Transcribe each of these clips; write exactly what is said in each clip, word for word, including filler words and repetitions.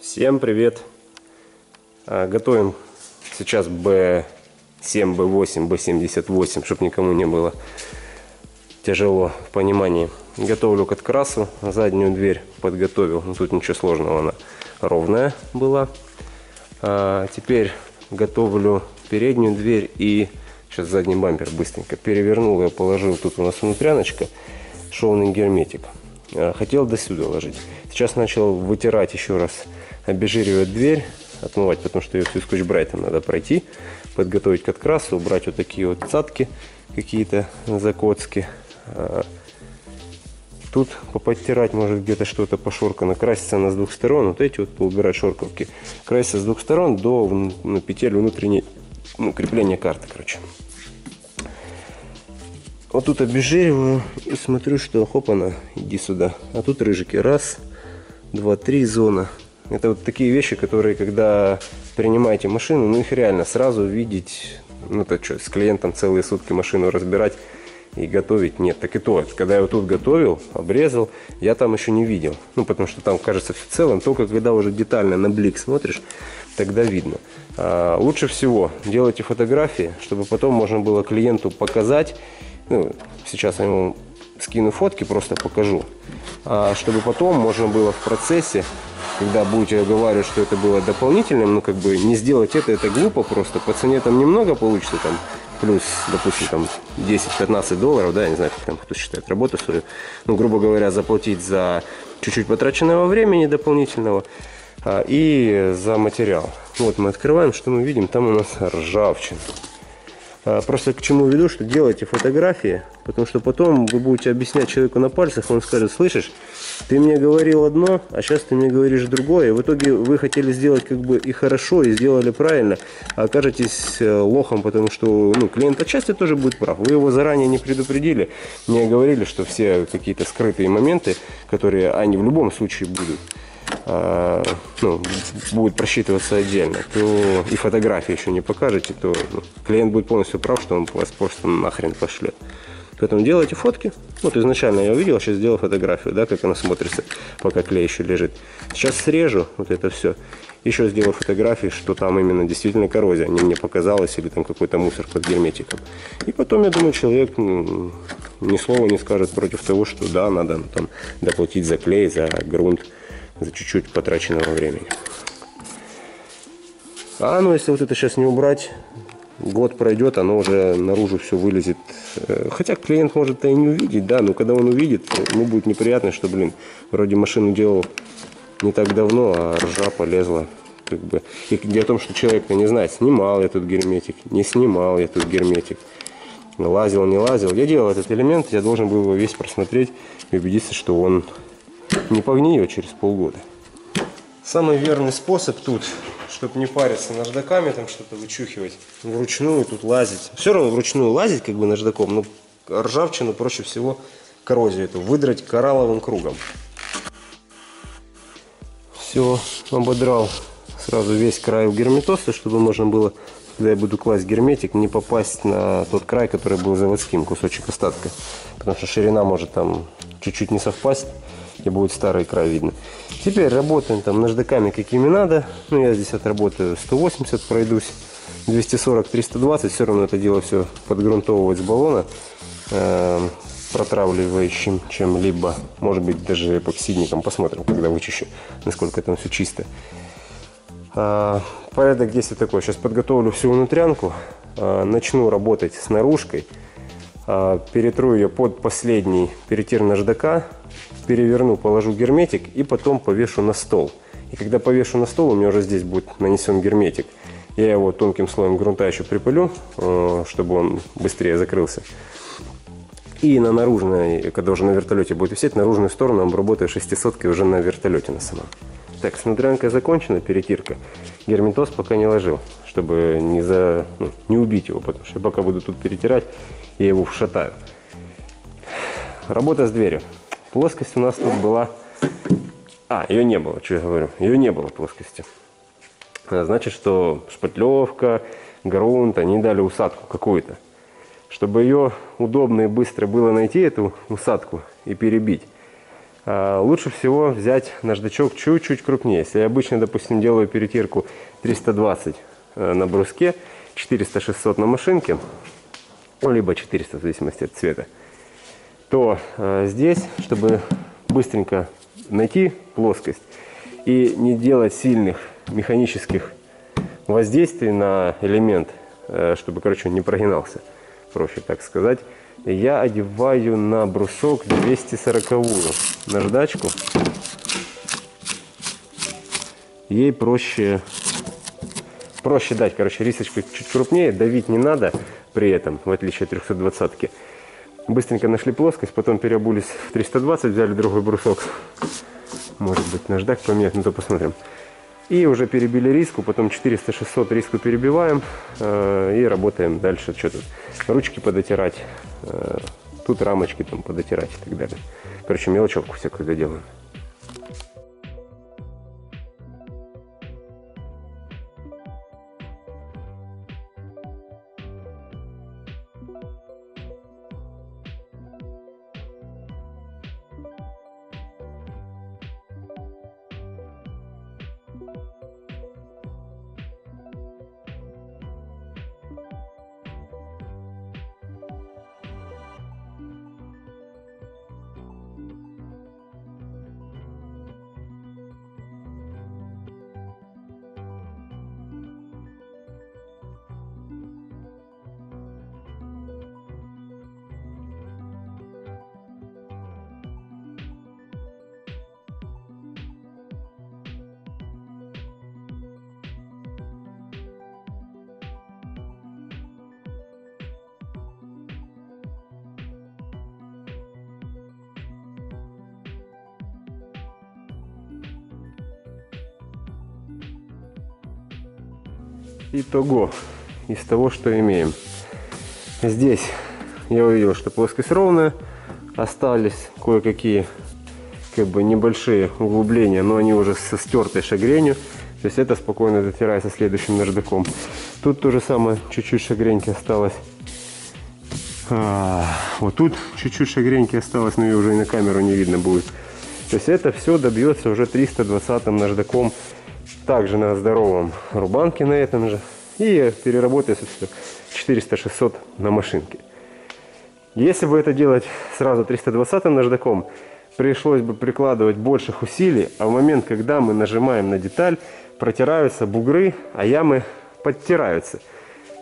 Всем привет! Готовим сейчас бэ семь, бэ восемь, бэ семьдесят восемь, чтобы никому не было тяжело в понимании. Готовлю к открасу, заднюю дверь подготовил, тут ничего сложного, она ровная была. А теперь готовлю переднюю дверь и сейчас задний бампер быстренько перевернул, я положил, тут у нас внутряночка, шовный герметик. Хотел до сюда ложить. Сейчас начал вытирать еще раз, обезжиривать дверь, отмывать, потому что ее всю скотч-брайтом надо пройти, подготовить к открасу, убрать вот такие вот цатки, какие-то закоцки. Тут поподтирать, может, где-то что-то пошоркано. Красится она с двух сторон, вот эти вот поубирать шорковки. Красится с двух сторон до петель внутренней, ну, крепления карты, короче. Вот тут обезжириваю и смотрю, что хоп, она, иди сюда. А тут рыжики. Раз, два, три, зона. Это вот такие вещи, которые, когда принимаете машину, ну их реально сразу видеть. Ну это что, с клиентом целые сутки машину разбирать и готовить? Нет, так и то. Когда я вот тут готовил, обрезал, я там еще не видел. Ну потому что там кажется все целым. Только когда уже детально на блик смотришь, тогда видно. А лучше всего делайте фотографии, чтобы потом можно было клиенту показать. Ну, сейчас я ему скину фотки, просто покажу, а чтобы потом можно было в процессе, когда будете оговаривать, что это было дополнительным, ну как бы не сделать это, это глупо просто, по цене там немного получится, там плюс, допустим, там десять-пятнадцать долларов, да, я не знаю, как там кто считает работу свою, ну, грубо говоря, заплатить за чуть-чуть потраченного времени дополнительного а, и за материал. Вот мы открываем, что мы видим, там у нас ржавчина. Просто к чему веду, что делайте фотографии, потому что потом вы будете объяснять человеку на пальцах, он скажет: слышишь, ты мне говорил одно, а сейчас ты мне говоришь другое. И в итоге вы хотели сделать как бы и хорошо, и сделали правильно, а окажетесь лохом, потому что, ну, клиент отчасти тоже будет прав. Вы его заранее не предупредили, не говорили, что все какие-то скрытые моменты, которые они в любом случае будут. Ну, будет просчитываться отдельно, то и фотографии еще не покажете, то клиент будет полностью прав, что он вас просто нахрен пошлет. Поэтому делайте фотки. Вот изначально я увидел, сейчас сделал фотографию, да, как она смотрится, пока клей еще лежит. Сейчас срежу вот это все, еще сделаю фотографии, что там именно действительно коррозия, не мне показалось, или там какой-то мусор под герметиком. И потом, я думаю, человек ни слова не скажет против того, что да, надо там доплатить за клей, за грунт, за чуть-чуть потраченного времени. А ну если вот это сейчас не убрать, год пройдет, оно уже наружу все вылезет. Хотя клиент может и не увидеть, да, но когда он увидит, ему будет неприятно, что, блин, вроде машину делал не так давно, а ржа полезла. Как бы. И дело в том, что человек-то не знает, снимал я тут герметик, не снимал я тут герметик, лазил, не лазил. Я делал этот элемент, я должен был его весь просмотреть и убедиться, что он не погнию через полгода. Самый верный способ тут, чтобы не париться наждаками, там что-то вычухивать, вручную тут лазить. Все равно вручную лазить как бы наждаком, но ржавчину проще всего, коррозию эту, выдрать коралловым кругом. Все, ободрал сразу весь край герметоса, чтобы можно было, когда я буду класть герметик, не попасть на тот край, который был заводским, кусочек остатка. Потому что ширина может там чуть-чуть не совпасть, и будет старый край видно. Теперь работаем там наждаками, какими надо. Ну, я здесь отработаю сто восемьдесят, пройдусь двести сорок, триста двадцать. Все равно это дело все подгрунтовывать с баллона, э, протравливающим чем-либо. Может быть, даже эпоксидником. Посмотрим, когда вычищу, насколько там все чисто. Э, порядок здесь вот такой. Сейчас подготовлю всю внутрянку. Э, начну работать с наружкой. Э, перетру ее под последний перетир наждака. Переверну, положу герметик и потом повешу на стол. И когда повешу на стол, у меня уже здесь будет нанесен герметик. Я его тонким слоем грунта еще припылю, чтобы он быстрее закрылся. И на наружной, когда уже на вертолете будет висеть, наружную сторону обработаю шестисоткой уже на вертолете на самом. Так, с внутрянкой закончена перетирка. Герметоз пока не ложил, чтобы не, за... ну, не убить его, потому что я пока буду тут перетирать, я его вшатаю. Работа с дверью. Плоскость у нас тут была... А, ее не было, что я говорю. Ее не было плоскости. Значит, что шпатлевка, грунт, они дали усадку какую-то. Чтобы ее удобно и быстро было найти, эту усадку, и перебить, лучше всего взять наждачок чуть-чуть крупнее. Если я обычно, допустим, делаю перетирку триста двадцать на бруске, четыреста шестьсот на машинке, ну, либо четыреста в зависимости от цвета, то э, здесь, чтобы быстренько найти плоскость и не делать сильных механических воздействий на элемент, э, чтобы, короче, он не прогинался, проще так сказать, я одеваю на брусок двести сороковую наждачку. Ей проще, проще дать, короче, рисочку чуть крупнее, давить не надо при этом, в отличие от трёхсот двадцатки. Быстренько нашли плоскость, потом переобулись в триста двадцать, взяли другой брусок. Может быть, наждак поменять, ну то посмотрим. И уже перебили риску, потом четыреста шестьсот риску перебиваем э, и работаем дальше. Что тут? Ручки подотирать, э, тут рамочки там подотирать и так далее. Короче, мелочевку всякую доделаем. Итого из того, что имеем. Здесь я увидел, что плоскость ровная. Остались кое-какие как бы небольшие углубления, но они уже со стертой шагренью. То есть это спокойно затирается следующим наждаком. Тут то же самое, чуть-чуть шагреньки осталось. А, вот тут чуть-чуть шагреньки осталось, но ее уже и на камеру не видно будет. То есть это все добьется уже триста двадцатым наждаком. Также на здоровом рубанке на этом же. И переработаю четыреста шестьсот на машинке. Если бы это делать сразу триста двадцатым наждаком, пришлось бы прикладывать больших усилий. А в момент, когда мы нажимаем на деталь, протираются бугры, а ямы подтираются.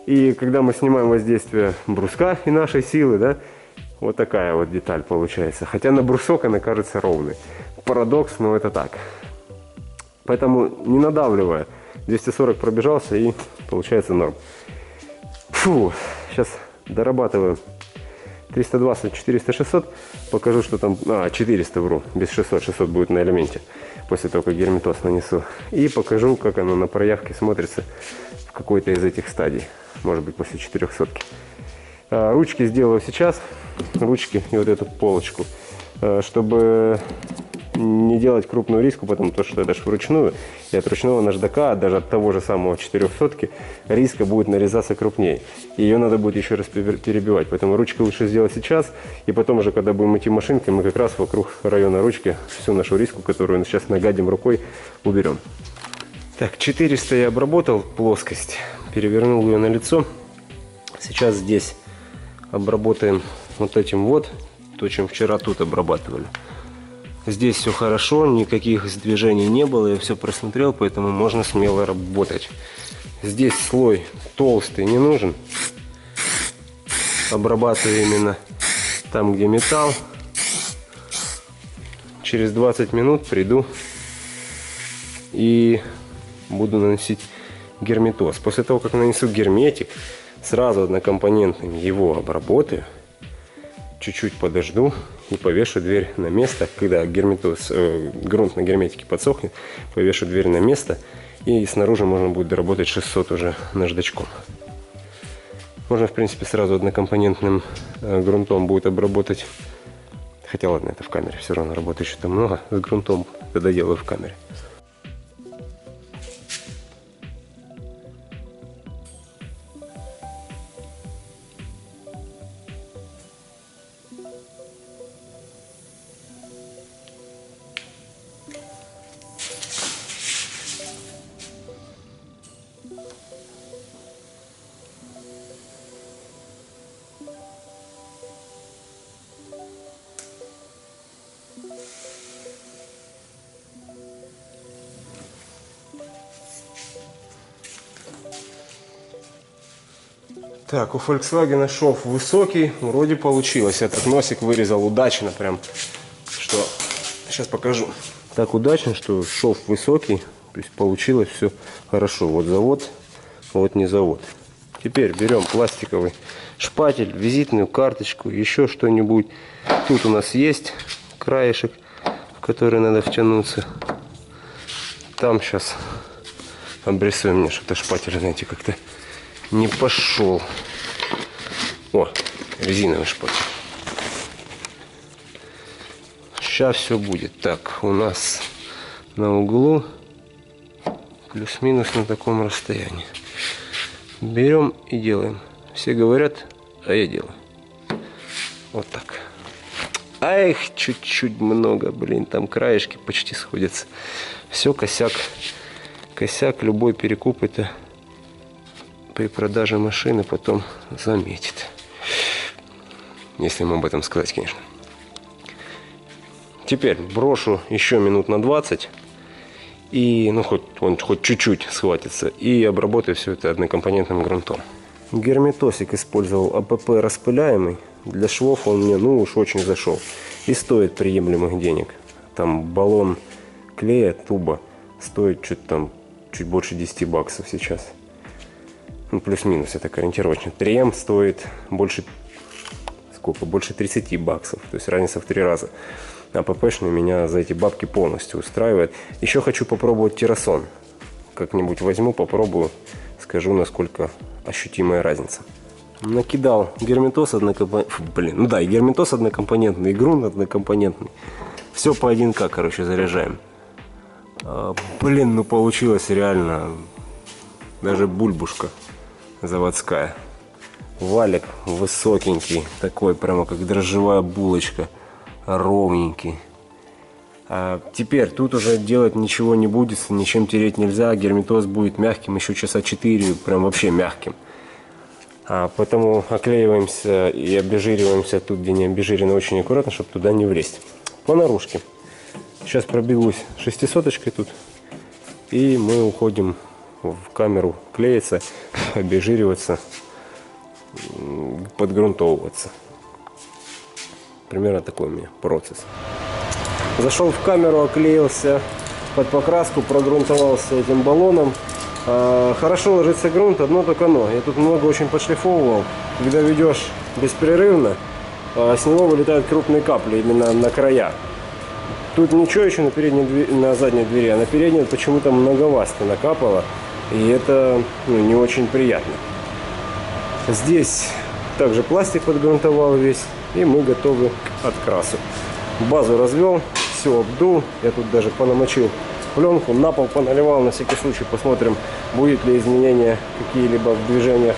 И когда мы снимаем воздействие бруска и нашей силы, да, вот такая вот деталь получается. Хотя на брусок она кажется ровной. Парадокс, но это так. Поэтому не надавливая, двести сорок пробежался и получается норм. Фу, сейчас дорабатываю триста двадцать, четыреста, шестьсот, покажу, что там, а, четыреста вру, без шестисот, шестьсот будет на элементе, после того, как герметоз нанесу. И покажу, как оно на проявке смотрится в какой-то из этих стадий, может быть, после четырехсотки. Ручки сделаю сейчас, ручки и вот эту полочку, чтобы не делать крупную риску, потому что это же вручную, и от ручного наждака, даже от того же самого четырехсотки, риска будет нарезаться крупнее. Ее надо будет еще раз перебивать, поэтому ручку лучше сделать сейчас, и потом уже, когда будем идти машинкой, мы как раз вокруг района ручки всю нашу риску, которую сейчас нагадим рукой, уберем. Так, четыреста я обработал плоскость, перевернул ее на лицо. Сейчас здесь обработаем вот этим вот, то, чем вчера тут обрабатывали. Здесь все хорошо, никаких сдвижений не было, я все просмотрел, поэтому можно смело работать. Здесь слой толстый не нужен. Обрабатываю именно там, где металл. Через двадцать минут приду и буду наносить герметоз. После того, как нанесу герметик, сразу однокомпонентным его обработаю. Чуть-чуть подожду и повешу дверь на место, когда герметоз, э, грунт на герметике подсохнет, повешу дверь на место, и снаружи можно будет доработать шестьсот уже наждачком. Можно, в принципе, сразу однокомпонентным э, грунтом будет обработать, хотя ладно, это в камере, все равно работы еще там много, с грунтом тогда делаю в камере. Так, у Volkswagen шов высокий, вроде получилось. Этот носик вырезал удачно прям, что сейчас покажу. Так удачно, что шов высокий, то есть получилось все хорошо. Вот завод, вот не завод. Теперь берем пластиковый шпатель, визитную карточку, еще что-нибудь. Тут у нас есть краешек, в который надо втянуться. Там сейчас обрисуем, мне что-то шпатель, знаете, как-то не пошел. О, резиновый шпатель. Сейчас все будет. Так, у нас на углу плюс-минус на таком расстоянии. Берем и делаем. Все говорят, а я делаю. Вот так. Эх, чуть-чуть много, блин, там краешки почти сходятся. Все, косяк. Косяк любой перекуп это при продаже машины потом заметит. Если ему об этом сказать, конечно. Теперь брошу еще минут на двадцать. И, ну, хоть он хоть чуть-чуть схватится. И обработаю все это однокомпонентным грунтом. Герметосик использовал АПП распыляемый. Для швов он мне, ну, уж очень зашел. И стоит приемлемых денег. Там баллон клея, туба, стоит что-то там чуть больше десяти баксов сейчас. Ну, плюс-минус, это ориентировочно. три эм стоит больше, сколько? Больше тридцати баксов. То есть разница в три раза. А ППшный меня за эти бабки полностью устраивает. Еще хочу попробовать Террасон. Как-нибудь возьму, попробую, скажу, насколько ощутимая разница. Накидал герметос однокомпонентный. Блин, ну да, и герметос однокомпонентный, и грунт однокомпонентный. Все по один ка, короче, заряжаем. А, блин, ну получилось реально. Даже бульбушка заводская. Валик высокенький, такой прямо как дрожжевая булочка. Ровненький. А теперь тут уже делать ничего не будет, ничем тереть нельзя. Герметоз будет мягким еще часа четыре, прям вообще мягким. А поэтому оклеиваемся и обезжириваемся тут, где не обезжирено, очень аккуратно, чтобы туда не влезть. По наружке. Сейчас пробегусь шестисоточкой тут. И мы уходим в камеру клеиться, обезжириваться, подгрунтовываться. Примерно такой у меня процесс. Зашел в камеру, оклеился под покраску, прогрунтовался этим баллоном. Хорошо ложится грунт, одно только оно. Я тут много очень подшлифовывал. Когда ведешь беспрерывно, с него вылетают крупные капли именно на края. Тут ничего еще на, передней, на задней двери, а на передней почему-то многовато накапало. И это, ну, не очень приятно. Здесь также пластик подгрунтовал весь. И мы готовы к открасу. Базу развел, все обдул. Я тут даже понамочил пленку, на пол поналивал, на всякий случай посмотрим, будет ли изменения какие-либо в движениях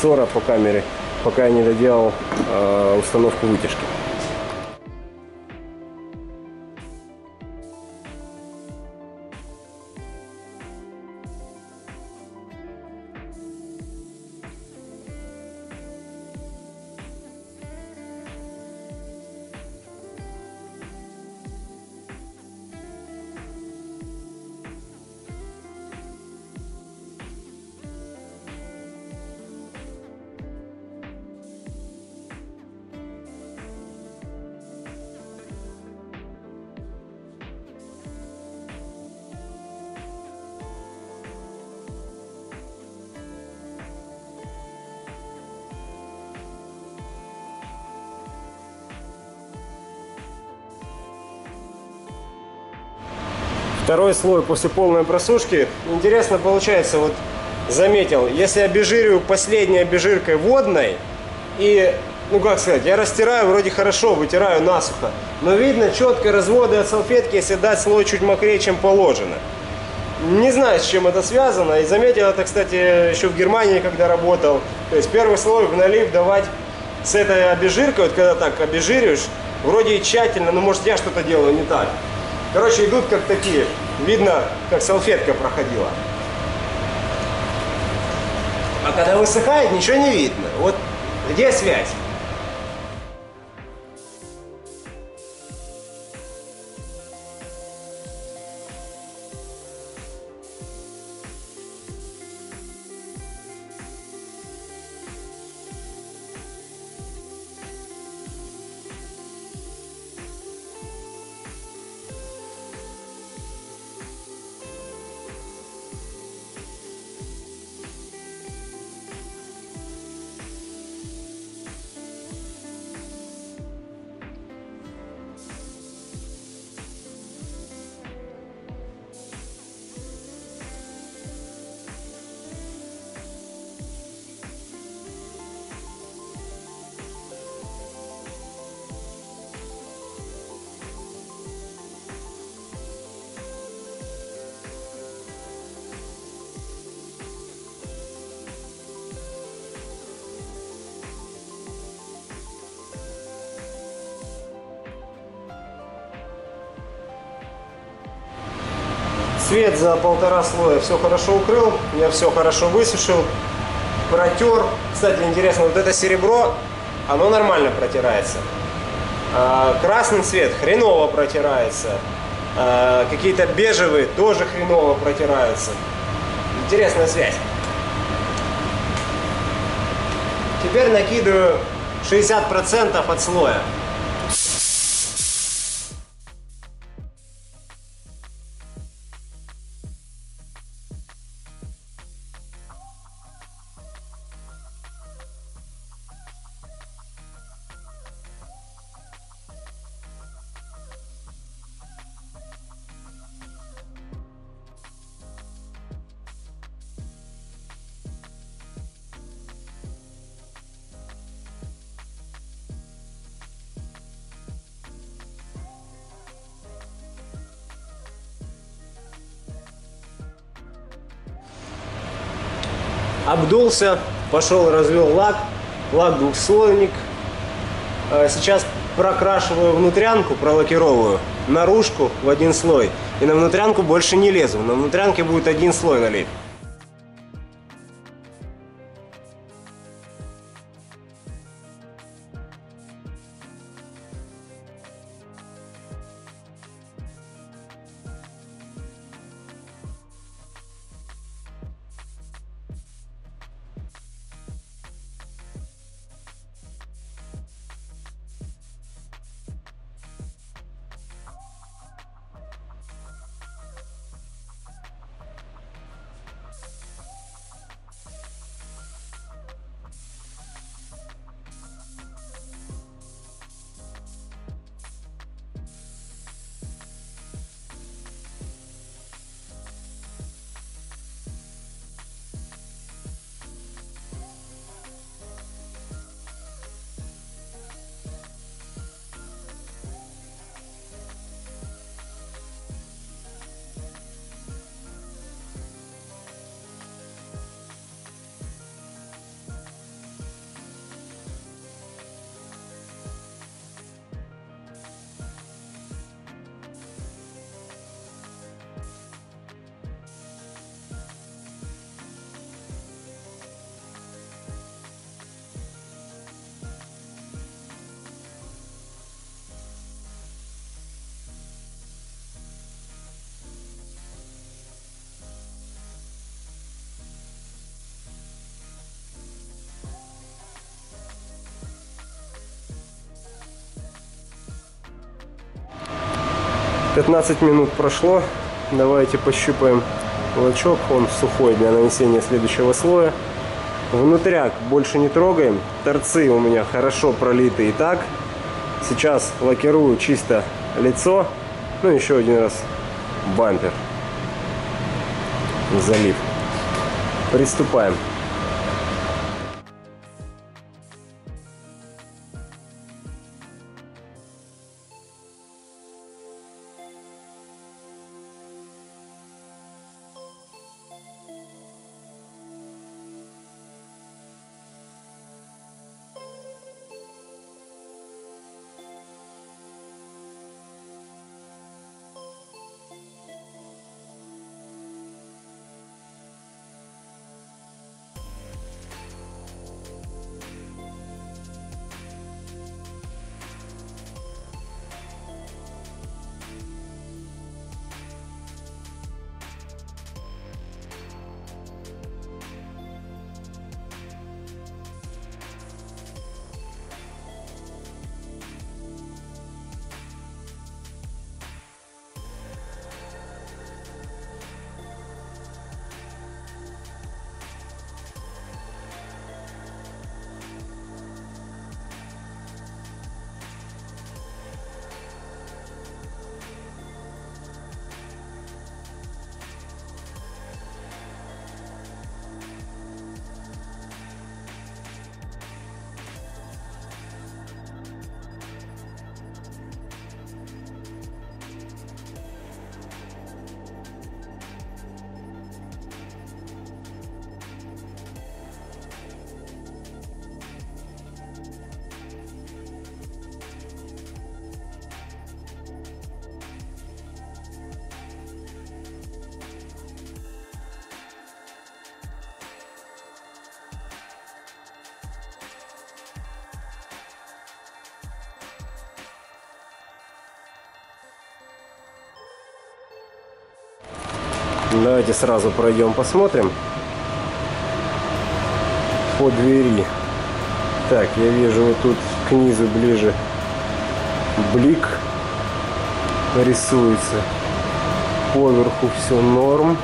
сора по камере, пока я не доделал э, установку вытяжки. Второй слой после полной просушки. Интересно получается, вот заметил, если обезжириваю последней обезжиркой водной, и, ну как сказать, я растираю вроде хорошо, вытираю насухо, но видно четко разводы от салфетки, если дать слой чуть мокрее, чем положено. Не знаю, с чем это связано, и заметил это, кстати, еще в Германии, когда работал. То есть первый слой в налив давать с этой обезжиркой, вот когда так обезжириваешь, вроде и тщательно, но может я что-то делаю не так. Короче, идут как такие. Видно, как салфетка проходила. А когда высыхает, ничего не видно. Вот где связь? Свет за полтора слоя все хорошо укрыл, я все хорошо высушил, протер. Кстати, интересно, вот это серебро, оно нормально протирается. Красный цвет хреново протирается. Какие-то бежевые тоже хреново протираются. Интересная связь. Теперь накидываю шестьдесят процентов от слоя. Обдулся, пошел, развел лак, лак двухслойник. Сейчас прокрашиваю внутрянку, пролакировываю, наружку в один слой. И на внутрянку больше не лезу, на внутрянке будет один слой налит. пятнадцать минут прошло, давайте пощупаем лачок, он сухой для нанесения следующего слоя. Внутряк больше не трогаем, торцы у меня хорошо пролиты и так. Сейчас лакирую чисто лицо, ну еще один раз бампер, залив. Приступаем. Давайте сразу пройдем, посмотрим по двери. Так, я вижу вот тут к низу ближе блик рисуется. Поверху все норм.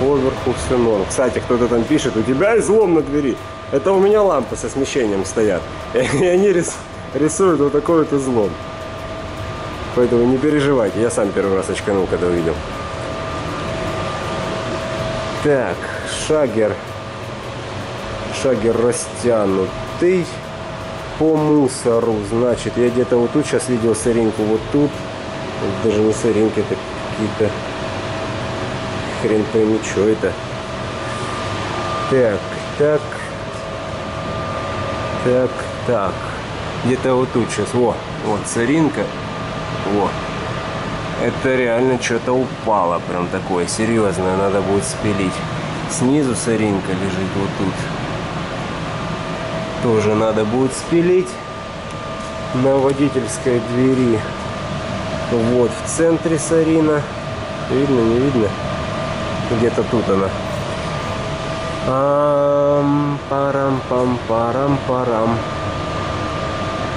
Поверху все норм. Кстати, кто-то там пишет, у тебя излом на двери. Это у меня лампы со смещением стоят. И они рисуют вот такой вот излом. Поэтому не переживайте. Я сам первый раз очканул, когда увидел. Так, шагер. Шагер растянутый. По мусору, значит, я где-то вот тут сейчас видел сыринку. Вот тут. Даже не сыринки, это какие-то... Хрен пойми, что это. Так, так. Так, так. Где-то вот тут сейчас. Во, вот сыринка. Во. Это реально что-то упало. Прям такое серьезное. Надо будет спилить. Снизу сыринка лежит вот тут. Тоже надо будет спилить. На водительской двери. Вот в центре сарина. Видно, не видно? Где-то тут она. Парам-пам-парам-парам.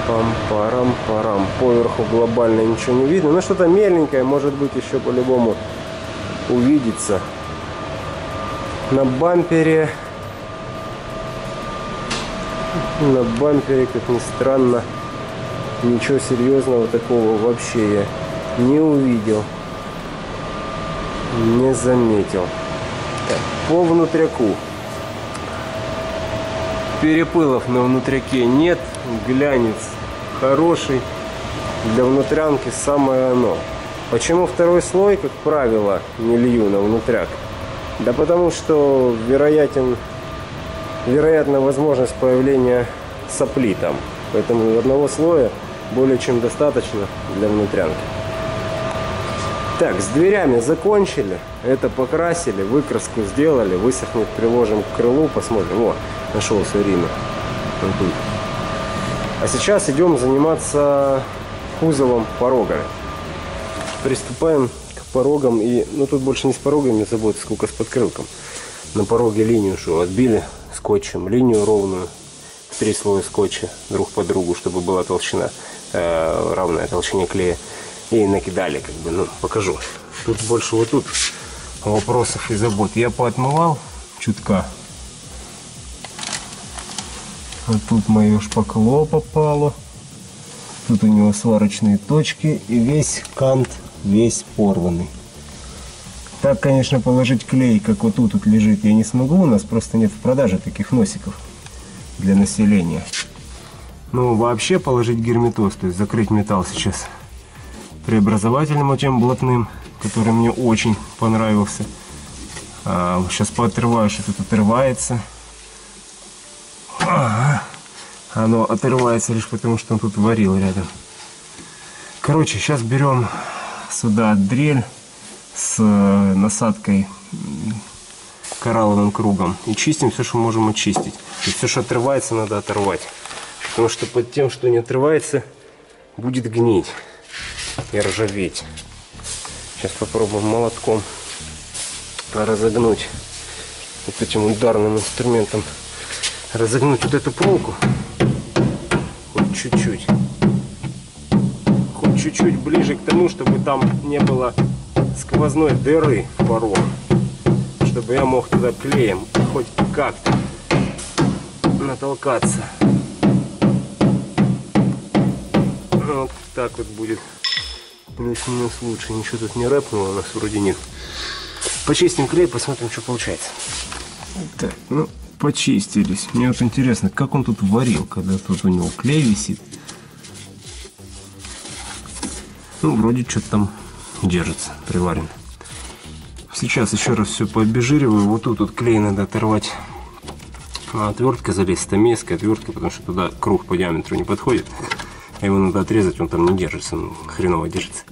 Пам-парам-парам. Поверху глобально ничего не видно. Но что-то меленькое, может быть, еще по-любому увидится. На бампере. На бампере, как ни странно, ничего серьезного такого вообще я не увидел. Не заметил. Так, по внутряку. Перепылов на внутряке нет. Глянец хороший. Для внутрянки самое оно. Почему второй слой, как правило, не лью на внутряк? Да потому что вероятен, вероятна возможность появления сопли там. Поэтому одного слоя более чем достаточно для внутрянки. Так, с дверями закончили, это покрасили, выкраску сделали, высохнет, приложим к крылу, посмотрим. О, нашел сырину. А сейчас идем заниматься кузовом, порогами. Приступаем к порогам, и, ну тут больше не с порогами заботиться, сколько с подкрылком. На пороге линию что, отбили скотчем, линию ровную, три слоя скотча друг по другу, чтобы была толщина, э, равная толщине клея. И накидали, как бы, ну, покажу. Тут больше вот тут вопросов и забот. Я поотмывал чутка. Вот тут мое шпакло попало. Тут у него сварочные точки. И весь кант, весь порванный. Так, конечно, положить клей, как вот тут, тут лежит, я не смогу. У нас просто нет в продаже таких носиков для населения. Ну, вообще положить герметоз, то есть закрыть металл сейчас преобразователем этим блатным, который мне очень понравился. А, сейчас поотрываю, что тут отрывается. Ага. Оно отрывается лишь потому, что он тут варил рядом. Короче, сейчас берем сюда дрель с насадкой коралловым кругом и чистим все, что можем очистить. И все, что отрывается, надо оторвать. Потому что под тем, что не отрывается, будет гнить и ржаветь. Сейчас попробуем молотком разогнуть, вот этим ударным инструментом разогнуть вот эту полку хоть чуть-чуть, хоть чуть-чуть ближе к тому, чтобы там не было сквозной дыры в порог, чтобы я мог туда клеем хоть как-то натолкаться. Вот так вот будет плюс-минус лучше. Ничего тут не рэпнуло, у нас вроде нет. Почистим клей, посмотрим, что получается. Так, ну, почистились. Мне вот интересно, как он тут варил, когда тут у него клей висит. Ну, вроде что-то там держится, приварен. Сейчас еще раз все пообезжириваю. Вот тут вот клей надо оторвать. А отвертка залезть, там местная отвертка, потому что туда круг по диаметру не подходит. А его надо отрезать, он там не держится, ну, хреново держится.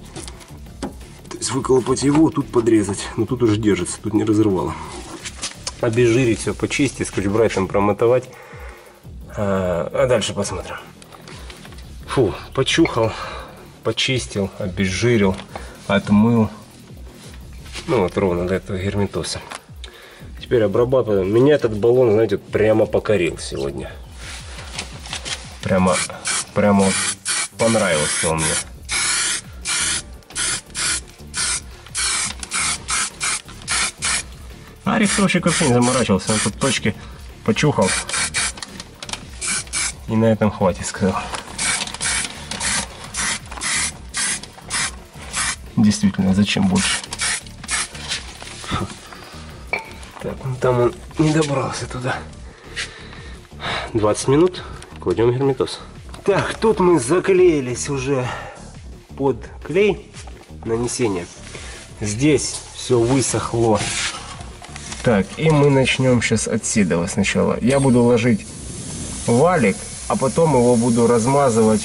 То есть выколопать его, тут подрезать. Но тут уже держится, тут не разорвало. Обезжирить все, почистить, скотчбрайтом промотовать. А, а дальше посмотрим. Фу, почухал, почистил, обезжирил, отмыл. Ну вот ровно до этого герметоса. Теперь обрабатываем. Меня этот баллон, знаете, прямо покорил сегодня. Прямо, прямо понравился он мне. А рисовщик вообще не заморачивался, он тут точки почухал. И на этом хватит, сказал. Действительно, зачем больше? Так, ну там он не добрался туда. двадцать минут, кладем герметоз. Так, тут мы заклеились уже под клей нанесения. Здесь все высохло. Так, и мы начнем сейчас отсюда сначала. Я буду ложить валик, а потом его буду размазывать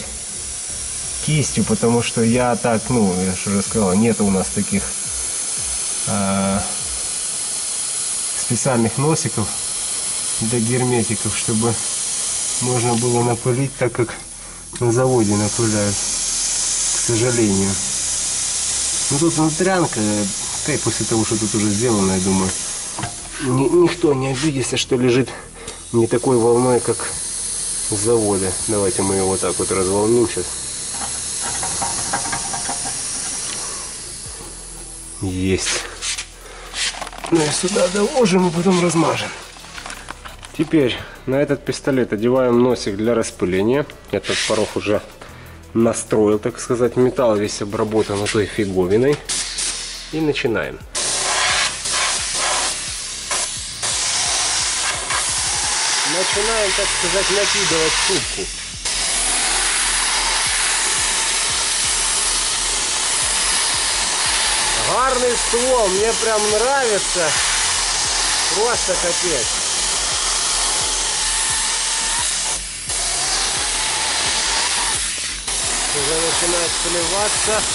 кистью, потому что я так, ну, я же уже сказал, нет у нас таких э, специальных носиков для герметиков, чтобы можно было напылить так, как на заводе напыляют, к сожалению. Ну, тут внутрянка, да и после того, что тут уже сделано, я думаю, никто не обидится, что лежит не такой волной, как с завода. Давайте мы его вот так вот разволним сейчас. Есть. Ну и сюда доложим и потом размажем. Теперь на этот пистолет одеваем носик для распыления. Этот порох уже настроил, так сказать. Металл весь обработан этой фиговиной. И начинаем. Начинаем, так сказать, накидывать трубку. Гарный ствол, мне прям нравится. Просто капец. Уже начинает сливаться.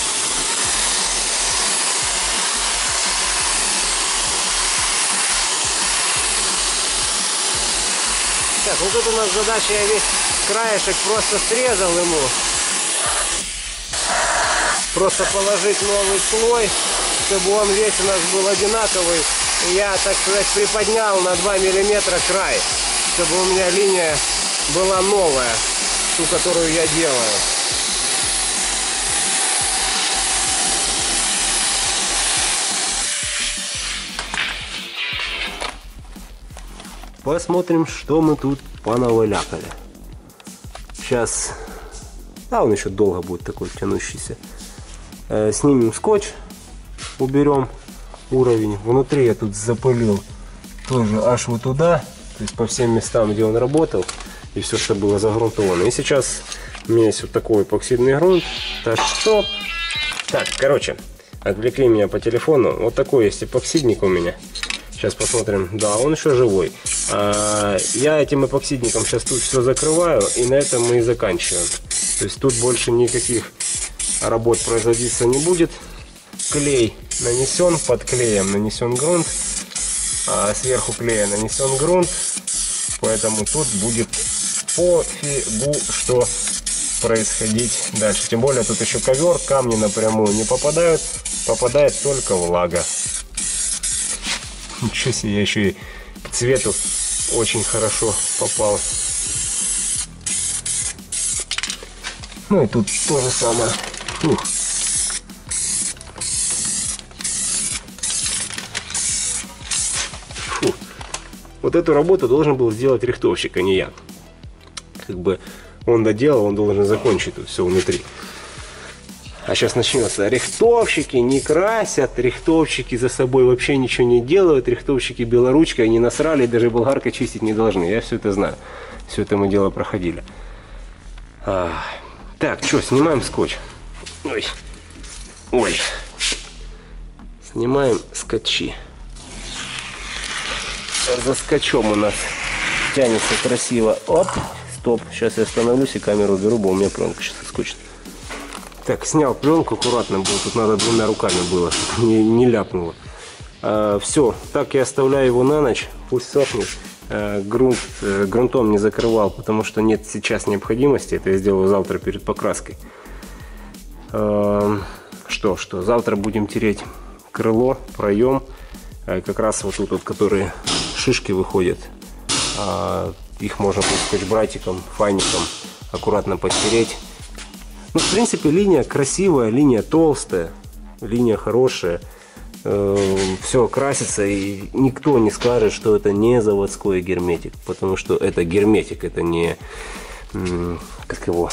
Так, ну тут у нас задача, я весь краешек просто срезал ему. Просто положить новый слой, чтобы он весь у нас был одинаковый. И я, так сказать, приподнял на два миллиметра край, чтобы у меня линия была новая, ту, которую я делаю. Посмотрим, что мы тут понавалякали. Сейчас, а он еще долго будет такой тянущийся. Снимем скотч, уберем уровень. Внутри я тут запылил тоже аж вот туда, то есть по всем местам, где он работал, и все, что было загрунтовано. И сейчас у меня есть вот такой эпоксидный грунт. Так что, так, короче, отвлекли меня по телефону. Вот такой есть эпоксидник у меня. Сейчас посмотрим. Да, он еще живой. А, я этим эпоксидником сейчас тут все закрываю, и на этом мы и заканчиваем. То есть тут больше никаких работ производиться не будет. Клей нанесен, под клеем нанесен грунт, а сверху клея нанесен грунт, поэтому тут будет пофигу, что происходить дальше. Тем более тут еще ковер, камни напрямую не попадают, попадает только влага. Ничего себе, я еще и по цвету очень хорошо попал. Ну и тут то же самое. Фух. Фу. Вот эту работу должен был сделать рихтовщик, а не я. Как бы он доделал, он должен закончить тут все внутри. А сейчас начнется. Рихтовщики не красят, рихтовщики за собой вообще ничего не делают, рихтовщики белоручкой не насрали, и даже болгарка чистить не должны. Я все это знаю. Все это мы дело проходили. А, так, что, снимаем скотч. Ой. Ой. Снимаем скотчи. За скотчом у нас тянется красиво. Оп, стоп. Сейчас я остановлюсь и камеру уберу, бо у меня пленка сейчас скучит. Так, снял пленку, аккуратно было, тут надо двумя руками было, не, не ляпнуло. А, все, так я оставляю его на ночь, пусть сохнет. А, грунт, э, грунтом не закрывал, потому что нет сейчас необходимости, это я сделаю завтра перед покраской. А, что, что, завтра будем тереть крыло, проем, как раз вот тут вот, которые шишки выходят, их можно скотч-братиком, файником аккуратно подтереть. Ну, в принципе, линия красивая, линия толстая, линия хорошая. Все красится, и никто не скажет, что это не заводской герметик, потому что это герметик, это не, как его,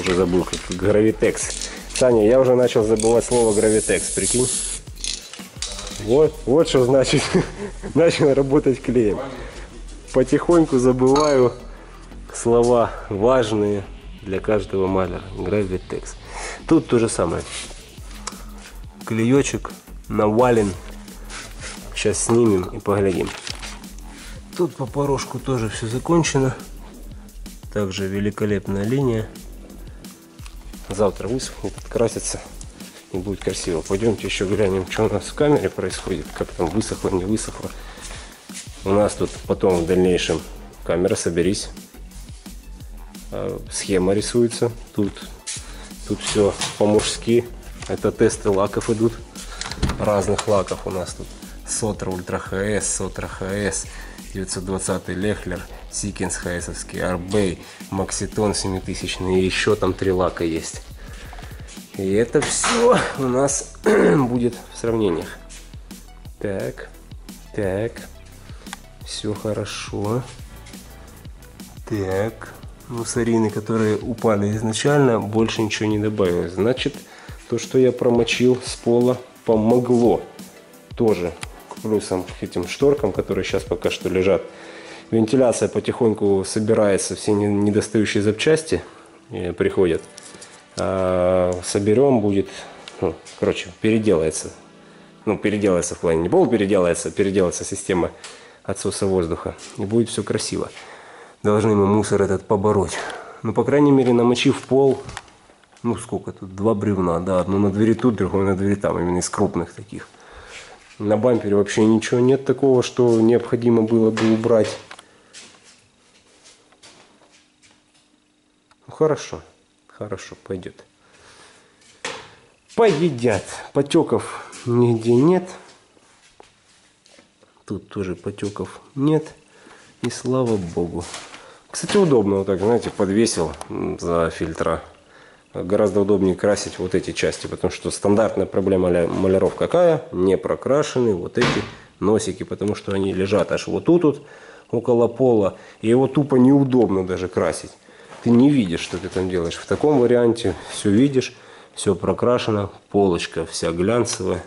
уже забыл, как гравитекс. Саня, я уже начал забывать слово гравитекс, прикинь. Вот, вот что значит, начал работать клеем. Потихоньку забываю слова важные для каждого маляра. Гравитекс. Тут то же самое. Клеечек навален. Сейчас снимем и поглядим. Тут по порожку тоже все закончено. Также великолепная линия. Завтра высохнет, красится и будет красиво. Пойдемте еще глянем, что у нас в камере происходит. Как там высохло, не высохло. У нас тут потом в дальнейшем камера, соберись. Схема рисуется. Тут, тут все по-мужски. Это тесты лаков идут. Разных лаков у нас тут. Сотра Ультра ХС, Сотра ХС, девятьсот двадцать Lechler, Сикинс ХСовский, Арбей, Макситон семь тысяч, и еще там три лака есть. И это все у нас будет в сравнениях. Так, так, все хорошо. Так, мусорины, которые упали изначально, больше ничего не добавилось. Значит, то, что я промочил с пола, помогло. Тоже к плюсам к этим шторкам, которые сейчас пока что лежат. Вентиляция потихоньку собирается, все недостающие запчасти приходят. А соберем, будет, ну, короче, переделается. Ну, переделается в плане не пол, переделается, переделается система отсоса воздуха. И будет все красиво. Должны мы мусор этот побороть. Ну, по крайней мере, намочив пол, ну, сколько тут, два бревна, да, одно на двери тут, другое на двери там, именно из крупных таких. На бампере вообще ничего нет такого, что необходимо было бы убрать. Ну, хорошо, хорошо, пойдет. Поедят. Потеков нигде нет. Тут тоже потеков нет. И слава богу. Кстати, удобно вот так, знаете, подвесил за фильтра. Гораздо удобнее красить вот эти части, потому что стандартная проблема маляров какая? Не прокрашены вот эти носики, потому что они лежат аж вот тут, вот около пола, и его тупо неудобно даже красить. Ты не видишь, что ты там делаешь. В таком варианте все видишь, все прокрашено, полочка вся глянцевая,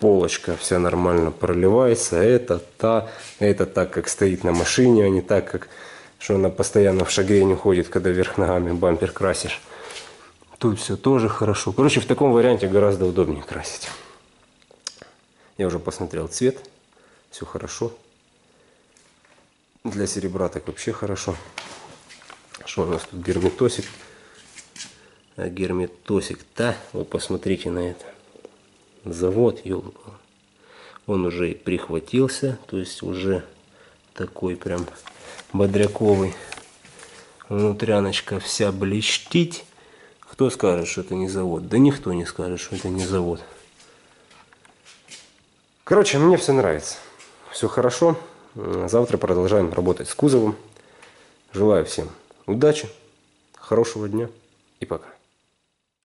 полочка вся нормально проливается. Это та, это так, как стоит на машине, а не так, как что она постоянно в шагрень уходит, когда вверх ногами бампер красишь. Тут все тоже хорошо. Короче, в таком варианте гораздо удобнее красить. Я уже посмотрел цвет. Все хорошо. Для серебра так вообще хорошо. Что у нас тут? Герметосик. А герметосик-то, вы посмотрите на это. Завод, елка. Он уже и прихватился. То есть уже такой прям бодряковый. Внутряночка вся блестит. Кто скажет, что это не завод? Да никто не скажет, что это не завод. Короче, мне все нравится. Все хорошо. Завтра продолжаем работать с кузовом. Желаю всем удачи, хорошего дня и пока.